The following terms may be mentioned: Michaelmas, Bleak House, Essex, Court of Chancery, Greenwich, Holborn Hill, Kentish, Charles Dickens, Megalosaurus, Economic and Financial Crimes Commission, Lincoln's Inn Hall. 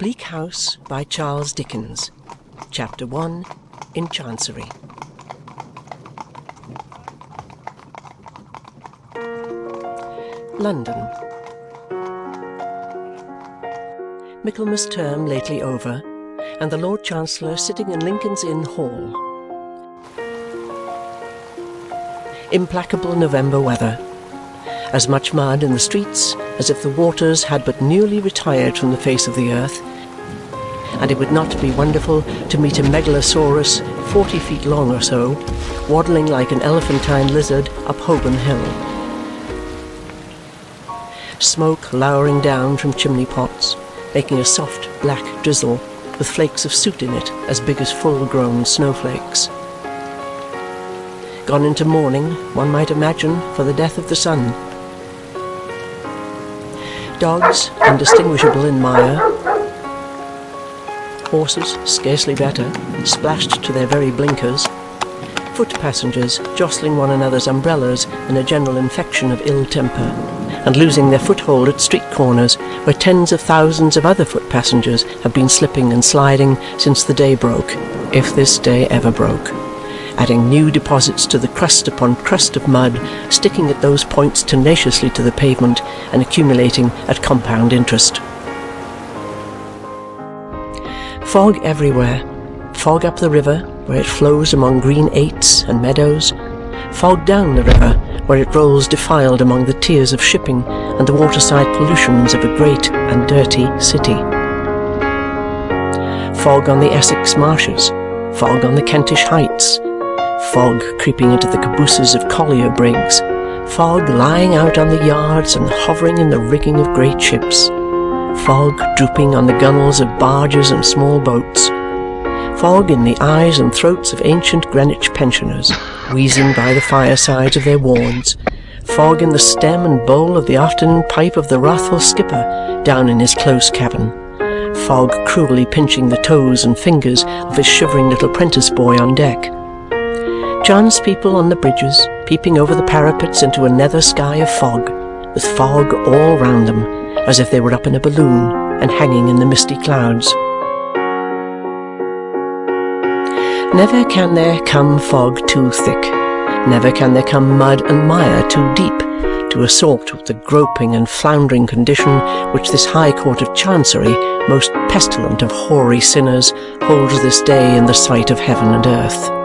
Bleak House by Charles Dickens. Chapter 1. In Chancery. London. Michaelmas term lately over, and the Lord Chancellor sitting in Lincoln's Inn Hall. Implacable November weather. As much mud in the streets as if the waters had but newly retired from the face of the earth, and it would not be wonderful to meet a Megalosaurus 40 feet long or so, waddling like an elephantine lizard up Holborn Hill. Smoke lowering down from chimney pots, making a soft black drizzle with flakes of soot in it as big as full-grown snowflakes. Gone into mourning, one might imagine, for the death of the sun. Dogs indistinguishable in mire. Horses, scarcely better, splashed to their very blinkers. Foot passengers jostling one another's umbrellas in a general infection of ill temper, and losing their foothold at street corners where tens of thousands of other foot passengers have been slipping and sliding since the day broke, if this day ever broke, adding new deposits to the crust upon crust of mud, sticking at those points tenaciously to the pavement and accumulating at compound interest. Fog everywhere. Fog up the river, where it flows among green aits and meadows. Fog down the river, where it rolls defiled among the tiers of shipping and the waterside pollutions of a great and dirty city. Fog on the Essex marshes. Fog on the Kentish heights. Fog creeping into the cabooses of collier brigs. Fog lying out on the yards and hovering in the rigging of great ships. Fog drooping on the gunwales of barges and small boats. Fog in the eyes and throats of ancient Greenwich pensioners, wheezing by the firesides of their wards. Fog in the stem and bowl of the afternoon pipe of the wrathful skipper, down in his close cabin. Fog cruelly pinching the toes and fingers of his shivering little prentice boy on deck. Chance people on the bridges, peeping over the parapets into a nether sky of fog, with fog all round them, as if they were up in a balloon and hanging in the misty clouds. Never can there come fog too thick, never can there come mud and mire too deep, to assort with the groping and floundering condition which this High Court of Chancery, most pestilent of hoary sinners, holds this day in the sight of heaven and earth.